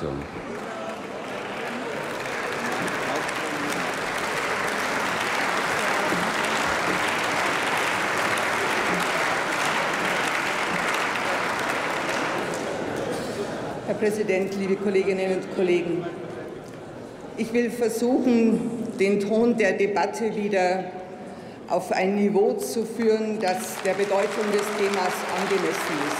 Fraktion. Herr Präsident, liebe Kolleginnen und Kollegen! Ich will versuchen, den Ton der Debatte wieder auf ein Niveau zu führen, das der Bedeutung des Themas angemessen ist.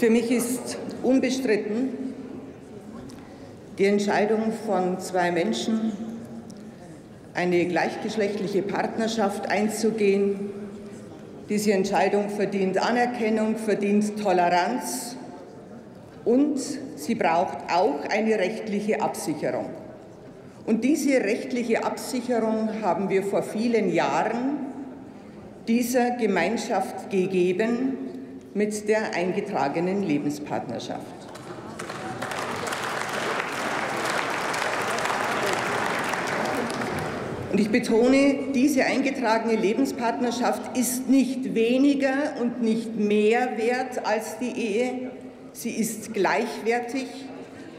Für mich ist unbestritten die Entscheidung von zwei Menschen, eine gleichgeschlechtliche Partnerschaft einzugehen. Diese Entscheidung verdient Anerkennung, verdient Toleranz und sie braucht auch eine rechtliche Absicherung. Und diese rechtliche Absicherung haben wir vor vielen Jahren dieser Gemeinschaft gegeben mit der eingetragenen Lebenspartnerschaft. Und ich betone, diese eingetragene Lebenspartnerschaft ist nicht weniger und nicht mehr wert als die Ehe. Sie ist gleichwertig,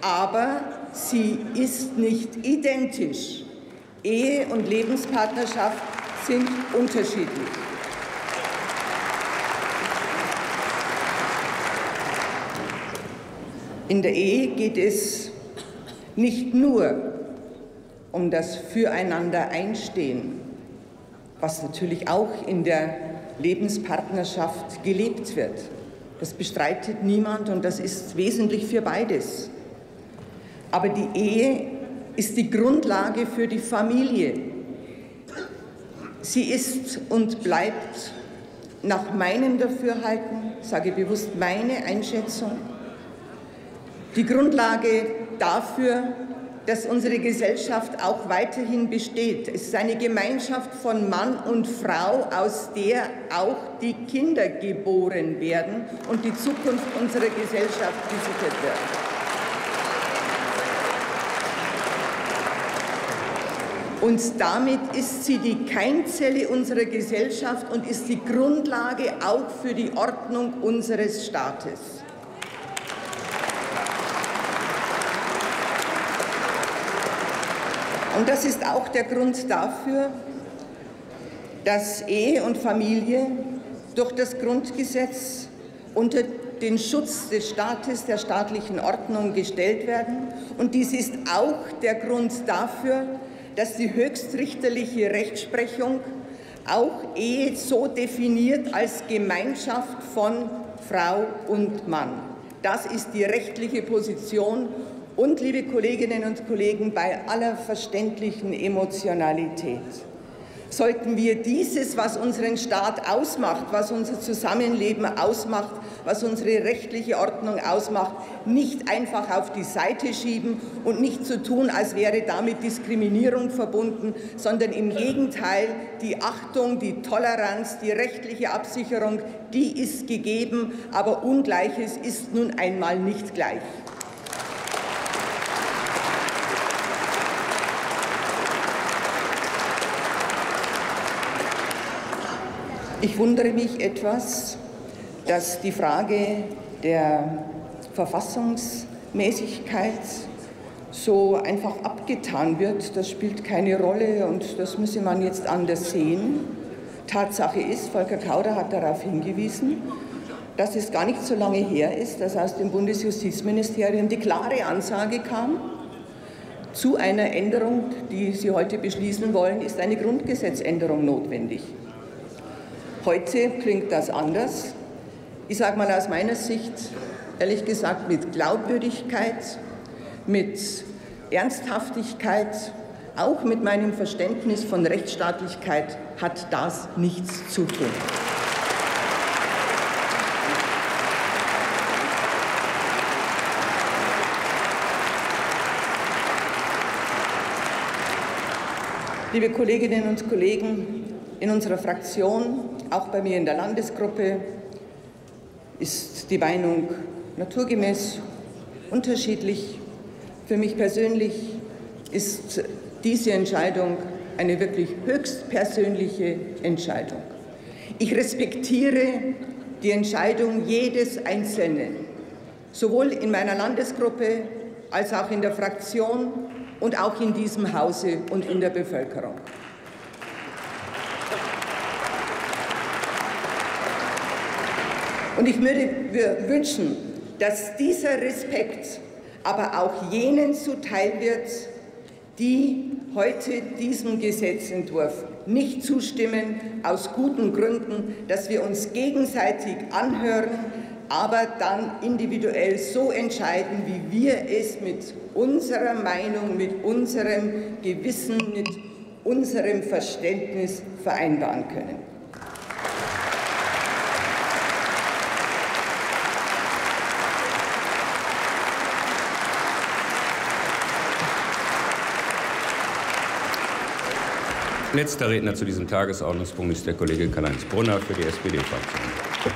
aber sie ist nicht identisch. Ehe und Lebenspartnerschaft sind unterschiedlich. In der Ehe geht es nicht nur um das Füreinander einstehen, was natürlich auch in der Lebenspartnerschaft gelebt wird. Das bestreitet niemand und das ist wesentlich für beides. Aber die Ehe ist die Grundlage für die Familie. Sie ist und bleibt nach meinem Dafürhalten, sage bewusst meine Einschätzung, die Grundlage dafür, dass unsere Gesellschaft auch weiterhin besteht. Es ist eine Gemeinschaft von Mann und Frau, aus der auch die Kinder geboren werden und die Zukunft unserer Gesellschaft gesichert wird. Und damit ist sie die Keimzelle unserer Gesellschaft und ist die Grundlage auch für die Ordnung unseres Staates. Und das ist auch der Grund dafür, dass Ehe und Familie durch das Grundgesetz unter den Schutz des Staates, der staatlichen Ordnung gestellt werden. Und dies ist auch der Grund dafür, dass die höchstrichterliche Rechtsprechung auch Ehe so definiert als Gemeinschaft von Frau und Mann. Das ist die rechtliche Position. Und, liebe Kolleginnen und Kollegen, bei aller verständlichen Emotionalität sollten wir dieses, was unseren Staat ausmacht, was unser Zusammenleben ausmacht, was unsere rechtliche Ordnung ausmacht, nicht einfach auf die Seite schieben und nicht so tun, als wäre damit Diskriminierung verbunden, sondern im Gegenteil, die Achtung, die Toleranz, die rechtliche Absicherung, die ist gegeben, aber Ungleiches ist nun einmal nicht gleich. Ich wundere mich etwas, dass die Frage der Verfassungsmäßigkeit so einfach abgetan wird. Das spielt keine Rolle und das müsse man jetzt anders sehen. Tatsache ist, Volker Kauder hat darauf hingewiesen, dass es gar nicht so lange her ist, dass aus dem Bundesjustizministerium die klare Ansage kam, zu einer Änderung, die Sie heute beschließen wollen, ist eine Grundgesetzänderung notwendig. Heute klingt das anders. Ich sage mal aus meiner Sicht, ehrlich gesagt, mit Glaubwürdigkeit, mit Ernsthaftigkeit, auch mit meinem Verständnis von Rechtsstaatlichkeit hat das nichts zu tun. Liebe Kolleginnen und Kollegen, in unserer Fraktion, auch bei mir in der Landesgruppe, ist die Meinung naturgemäß unterschiedlich. Für mich persönlich ist diese Entscheidung eine wirklich höchstpersönliche Entscheidung. Ich respektiere die Entscheidung jedes Einzelnen, sowohl in meiner Landesgruppe als auch in der Fraktion und auch in diesem Hause und in der Bevölkerung. Und ich würde mir wünschen, dass dieser Respekt aber auch jenen zuteil wird, die heute diesem Gesetzentwurf nicht zustimmen, aus guten Gründen, dass wir uns gegenseitig anhören, aber dann individuell so entscheiden, wie wir es mit unserer Meinung, mit unserem Gewissen, mit unserem Verständnis vereinbaren können. Letzter Redner zu diesem Tagesordnungspunkt ist der Kollege Karl-Heinz Brunner für die SPD-Fraktion.